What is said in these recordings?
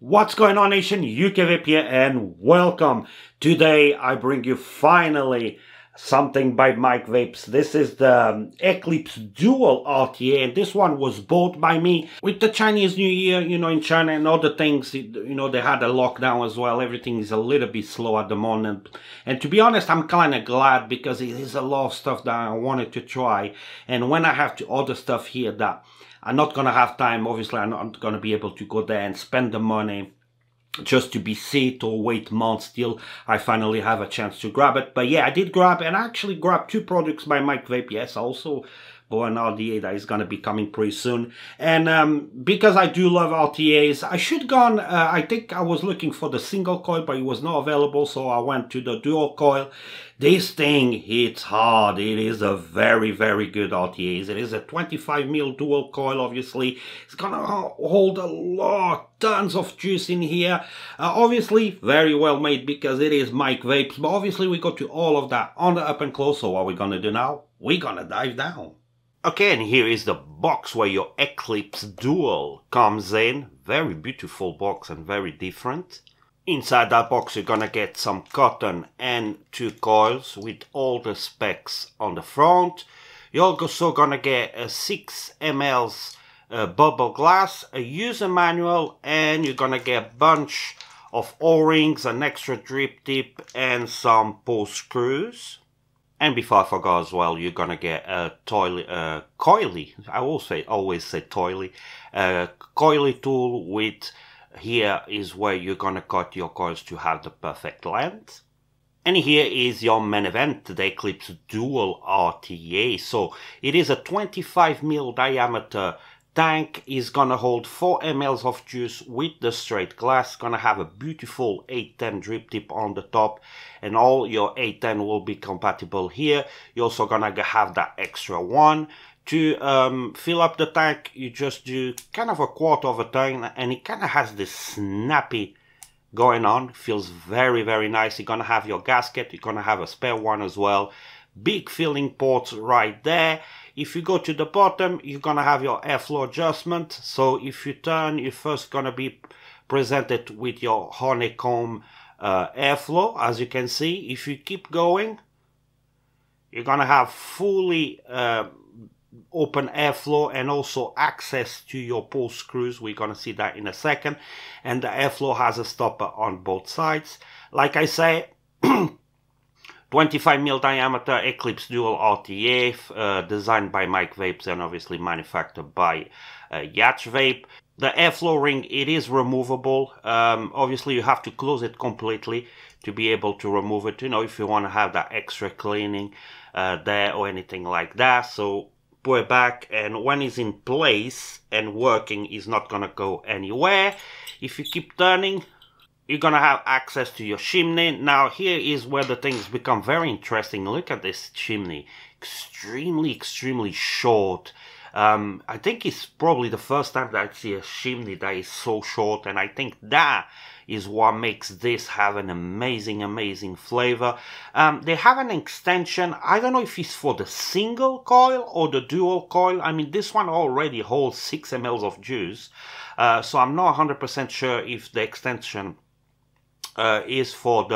What's going on, nation? UKVape here, and welcome. Today I bring you finally something by Mike Vapes. This is the Eclipse Dual RTA, and this one was bought by me with the Chinese New Year, you know, in China and other things. You know, they had a lockdown as well. Everything is a little bit slow at the moment, and to be honest, I'm kind of glad because it is a lot of stuff that I wanted to try. And when I have to order stuff here that I'm not gonna have time, obviously I'm not gonna be able to go there and spend the money just to be sit or wait months till I finally have a chance to grab it. But yeah, I did grab, and I actually grabbed two products by Mike Vape. Yes, I also bought an RDA that is going to be coming pretty soon. And because I do love RTAs, I should gone, I think I was looking for the single coil, but it was not available, so I went to the dual coil. This thing hits hard. It is a very, very good RTA. It is a 25 mil dual coil, obviously. It's gonna hold a lot, tons of juice in here. Obviously very well made because it is Mike Vapes, but obviously we got to all of that on the up and close. So what we're gonna do now, we're gonna dive down. Okay, and here is the box where your Eclipse Dual comes in. Very beautiful box and very different. Inside that box you're gonna get some cotton and two coils with all the specs on the front. You're also gonna get a 6 ml bubble glass, a user manual, and you're gonna get a bunch of O-rings, an extra drip tip, and some pull screws. And before I forgot as well, you're gonna get a coily, I will say, always say toily, a coily tool with, here is where you're gonna cut your coils to have the perfect length. And here is your main event, the Eclipse Dual RTA. So it is a 25 mil diameter tank, is gonna hold 4 ml of juice with the straight glass. Gonna have a beautiful 810 drip tip on the top, and all your 810 will be compatible here. You're also gonna have that extra one. To fill up the tank, you just do kind of a quarter of a tank, and it kind of has this snappy going on. Feels very, very nice. You're gonna have your gasket, you're gonna have a spare one as well. Big filling ports right there. If you go to the bottom, you're gonna have your airflow adjustment. So if you turn, you're first gonna be presented with your honeycomb airflow, as you can see. If you keep going, you're gonna have fully open airflow and also access to your pull screws. We're gonna see that in a second. And the airflow has a stopper on both sides. Like I say, 25 mil diameter Eclipse Dual RTA, designed by Mike Vapes and obviously manufactured by Yachtvape. The airflow ring, it is removable. Obviously you have to close it completely to be able to remove it, you know, if you want to have that extra cleaning there or anything like that. So put it back, and when it's in place and working, it's not gonna go anywhere. If you keep turning, you're gonna have access to your chimney. Now here is where the things become very interesting. Look at this chimney, extremely short. I think it's probably the first time that I see a chimney that is so short, and I think that is what makes this have an amazing flavor. They have an extension. I don't know if it's for the single coil or the dual coil. I mean, this one already holds 6 ml of juice, so I'm not 100% sure if the extension is for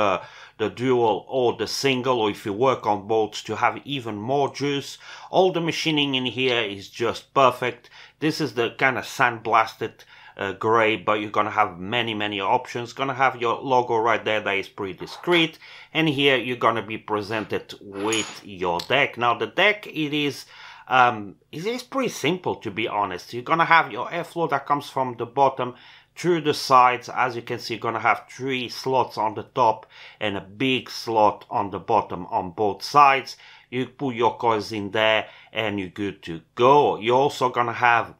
the dual or the single, or if you work on both to have even more juice. All the machining in here is just perfect. This is the kind of sandblasted gray, but you're gonna have many options. Gonna have your logo right there that is pretty discreet, and here you're gonna be presented with your deck. Now the deck, it is pretty simple, to be honest. You're gonna have your airflow that comes from the bottom through the sides. As you can see, you're gonna have 3 slots on the top and a big slot on the bottom on both sides. You put your coils in there and you're good to go. You're also gonna have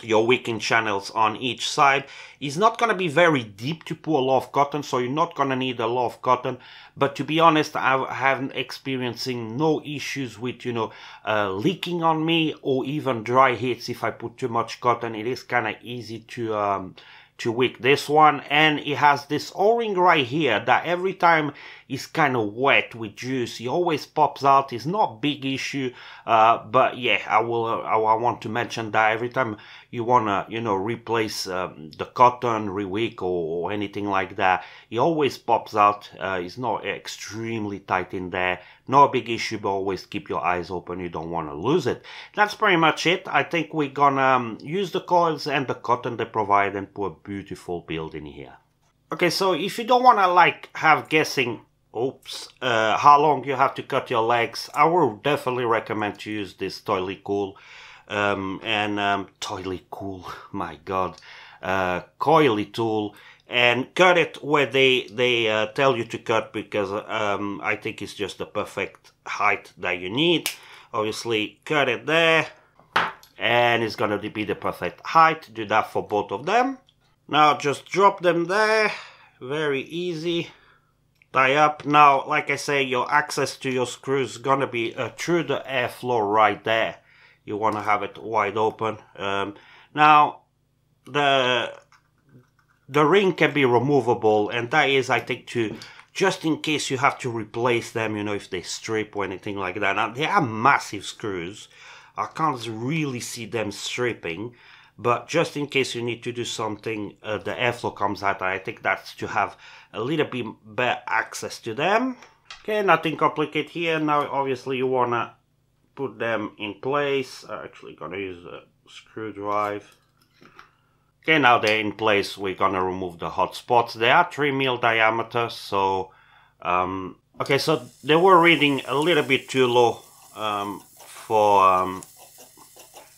your wicking channels on each side. It's not gonna be very deep to put a lot of cotton, so you're not gonna need a lot of cotton. But to be honest, I haven't experiencing no issues with, you know, leaking on me or even dry hits if I put too much cotton. It is kind of easy to wick this one, and it has this O-ring right here that every time is kind of wet with juice, it always pops out. It's not a big issue, but yeah, I want to mention that every time you wanna, you know, replace the cotton, rewick or anything like that, it always pops out. It's not extremely tight in there, not a big issue, but always keep your eyes open, you don't want to lose it. That's pretty much it. I think we're gonna use the coils and the cotton they provide and put a beautiful build in here. Okay, so if you don't want to like have guessing how long you have to cut your legs, I would definitely recommend to use this Toily Cool Toily Cool, my god, coily tool, and cut it where they tell you to cut, because I think it's just the perfect height that you need. Obviously cut it there and it's gonna be the perfect height. Do that for both of them. Now just drop them there, very easy. Tie up. Now like I say, your access to your screws is gonna be through the airflow right there. You want to have it wide open. Now the ring can be removable, and that is, I think, to just in case you have to replace them, you know, if they strip or anything like that. Now they are massive screws, I can't really see them stripping, but just in case you need to do something, the airflow comes out. I think that's to have a little bit better access to them. Okay, nothing complicated here. Now obviously you wanna put them in place. I'm actually gonna use a screwdriver. Okay, now they're in place. We're gonna remove the hot spots. They are 3mm diameter, so okay, so they were reading a little bit too low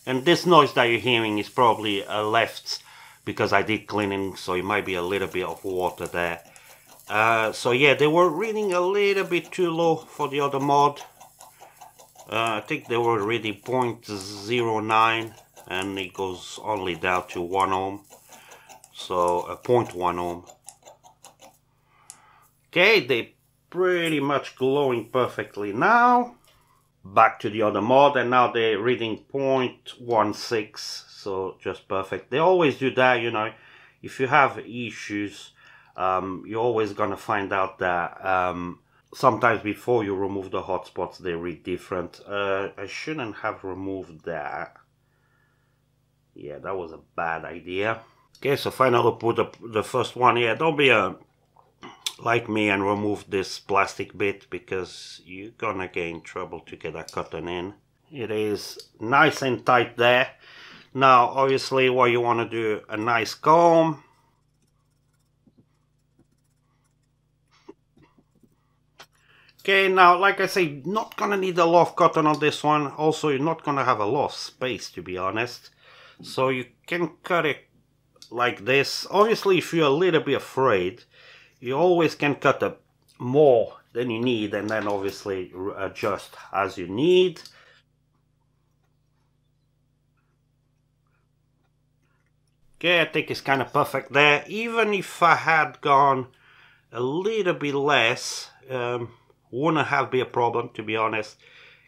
and this noise that you're hearing is probably left because I did cleaning, so it might be a little bit of water there. So yeah, they were reading a little bit too low for the other mod. I think they were reading 0.09 and it goes only down to 1 ohm, so 0.1 ohm. Okay, they pretty much glowing perfectly now. Back to the other mod, and now they're reading 0.16, so just perfect. They always do that, you know, if you have issues, you're always gonna find out that sometimes before you remove the hotspots they read different. I shouldn't have removed that. Yeah, that was a bad idea. Okay, so finally put up the first one here. Don't be a like me and remove this plastic bit, because you're gonna get in trouble to get that cotton in. It is nice and tight there. Now obviously what you want to do, a nice comb. Okay, now like I say, not gonna need a lot of cotton on this one. Also you're not gonna have a lot of space, to be honest, so you can cut it like this. Obviously if you're a little bit afraid, you always can cut up more than you need and then obviously adjust as you need. Okay, I think it's kind of perfect there. Even if I had gone a little bit less, wouldn't have been a problem, to be honest,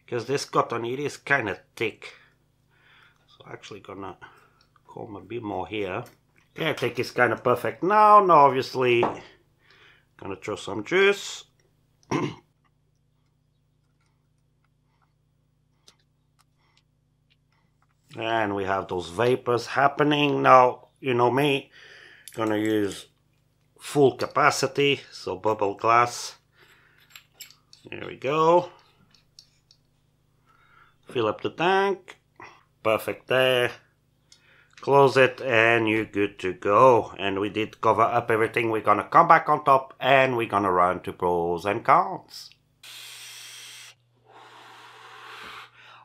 because this cotton, it is kind of thick. So actually gonna comb a bit more here. Okay, I think it's kind of perfect now. Now obviously gonna throw some juice. And we have those vapors happening. Now you know me, gonna use full capacity, so bubble glass. There we go, fill up the tank, perfect there. Close it and you're good to go. And we did cover up everything. We're gonna come back on top and we're gonna run to pros and cons.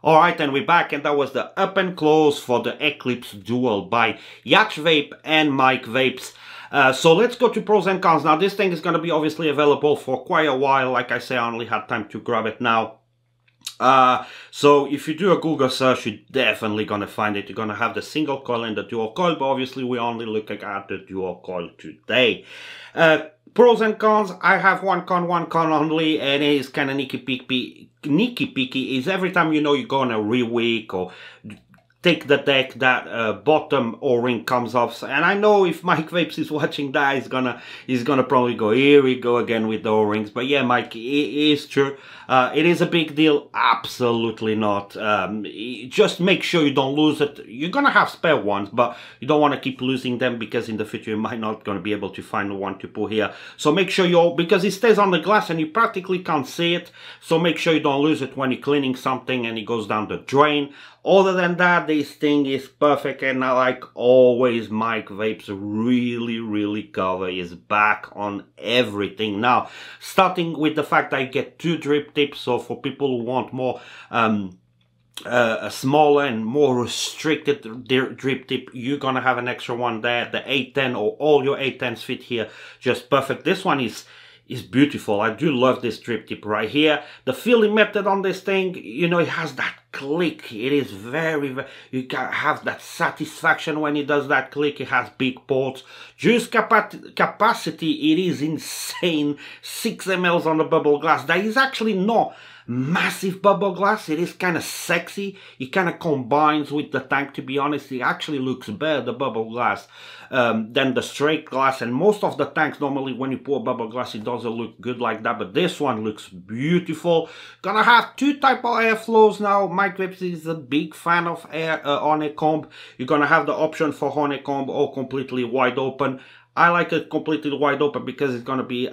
Alright, and we're back, and that was the up and close for the Eclipse Dual by Yachtvape and Mike Vapes. So let's go to pros and cons. Now this thing is gonna be obviously available for quite a while. Like I say, I only had time to grab it now. So if you do a Google search, you're definitely gonna find it. You're gonna have the single coil and the dual coil, but obviously we're only looking at the dual coil today. Pros and cons. I have one con only, and it is kind of nicky picky. Is every time, you know, you're gonna rewick or take the deck, that bottom o-ring comes off. And I know if Mike Vapes is watching that, he's gonna probably go, here we go again with the o-rings. But yeah, Mike, it is true. It is a big deal. Absolutely not. Just make sure you don't lose it. You're gonna have spare ones, but you don't want to keep losing them, because in the future you might not gonna be able to find one to put here. So make sure you, because it stays on the glass and you practically can't see it, so make sure you don't lose it when you're cleaning something and it goes down the drain. Other than that, this thing is perfect. And like always, Mike Vapes really cover is back on everything now, starting with the fact that you get 2 drip tips. So for people who want more a smaller and more restricted drip tip, you're gonna have an extra one there. The 810, or all your 810s fit here just perfect. This one is beautiful. I do love this drip tip right here. The filling method on this thing, you know, it has that click. It is very, you can have that satisfaction when it does that click. It has big ports. Juice capacity, it is insane. 6 mL on the bubble glass. That is actually not massive bubble glass. It is kind of sexy. It kind of combines with the tank, to be honest. It actually looks better, the bubble glass, than the straight glass. And most of the tanks, normally when you pour bubble glass, it doesn't look good like that, but this one looks beautiful. Gonna have 2 type of airflows now. Mike Vapes is a big fan of air honeycomb. You're gonna have the option for honeycomb or completely wide open. I like it completely wide open because it's going to be,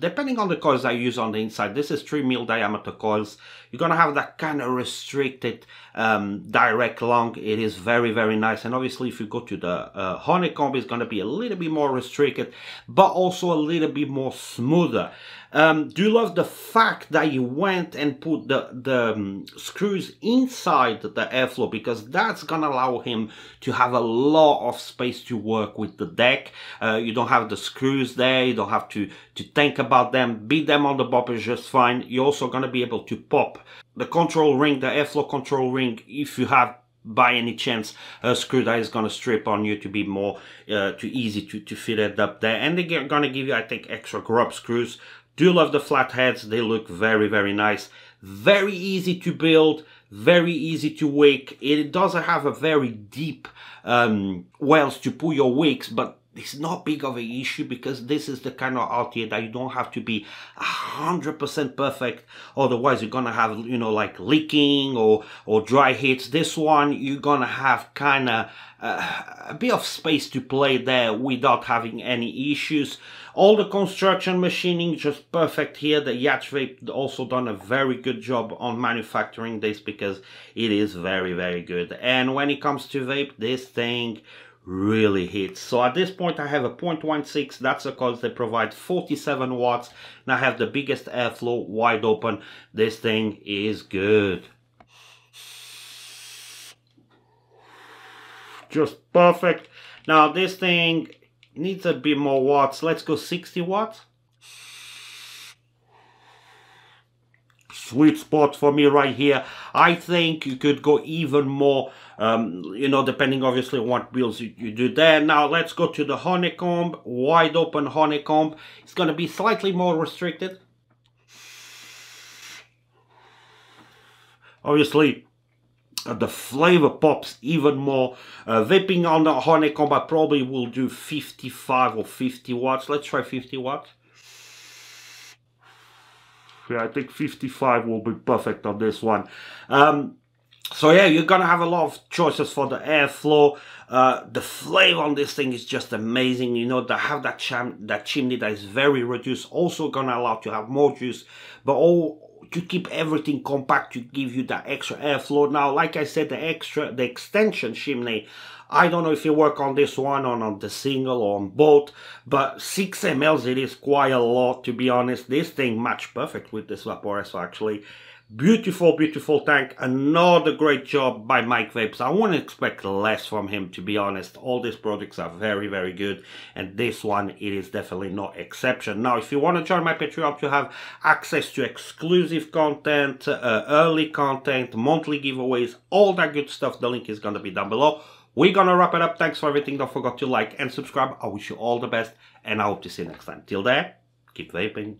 depending on the coils I use on the inside, this is 3 mil diameter coils. You're going to have that kind of restricted direct long. It is very nice. And obviously if you go to the honeycomb, it's going to be a little bit more restricted, but also a little bit more smoother. Do you love the fact that you went and put the screws inside the airflow, because that's going to allow him to have a lot of space to work with the deck. You don't have the screws there, you don't have to think about them. Beat them on the bopper just fine. You're also going to be able to pop the control ring, the airflow control ring, if you have by any chance a screw that is going to strip on you, to be more too easy to fit it up there. And they're going to give you, I think, extra grub screws. Do love the flat heads. They look very nice. Very easy to build, very easy to wick. It doesn't have a very deep wells to pull your wicks, but it's not big of an issue, because this is the kind of RTA that you don't have to be 100% perfect. Otherwise, you're gonna have, you know, like leaking or dry hits. This one, you're gonna have kind of a bit of space to play there without having any issues. All the construction machining just perfect here. The Yachtvape also done a very good job on manufacturing this, because it is very good. And when it comes to vape, this thing really hits. So at this point I have a 0.16. That's the coils they provide, 47 watts, and I have the biggest airflow wide open. This thing is good, just perfect. Now this thing needs a bit more watts. Let's go 60 watts. Sweet spot for me right here. I think you could go even more, you know, depending obviously on what builds you do there. Now let's go to the honeycomb, wide open honeycomb. It's going to be slightly more restricted. Obviously the flavor pops even more. Vaping on the honeycomb, I probably will do 55 or 50 watts. Let's try 50 watts. Yeah, I think 55 will be perfect on this one. So yeah, you're gonna have a lot of choices for the airflow. The flavor on this thing is just amazing. You know, to have that chimney that is very reduced, also gonna allow to have more juice, but all to keep everything compact, to give you that extra airflow. Now, like I said, the extension chimney, I don't know if you work on this one or on the single or on both, but 6 mL, it is quite a lot, to be honest. This thing match perfect with this Vaporesso, actually. Beautiful tank. Another great job by Mike Vapes. I wouldn't expect less from him, to be honest. All these products are very good, and this one, it is definitely no exception. Now if you want to join my Patreon to have access to exclusive content, early content, monthly giveaways, all that good stuff, the link is going to be down below. We're gonna wrap it up. Thanks for everything. Don't forget to like and subscribe. I wish you all the best, and I hope to see you next time. Till there, keep vaping.